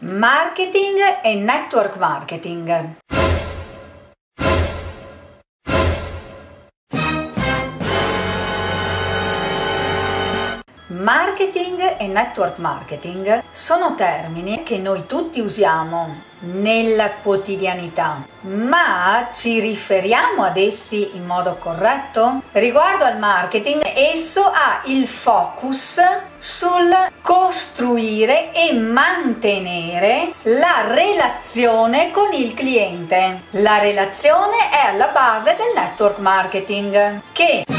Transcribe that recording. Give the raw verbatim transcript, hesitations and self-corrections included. Marketing e network marketing. Marketing e network marketing sono termini che noi tutti usiamo nella quotidianità, ma ci riferiamo ad essi in modo corretto? Riguardo al marketing, esso ha il focus sul costruire e mantenere la relazione con il cliente. La relazione è alla base del network marketing, che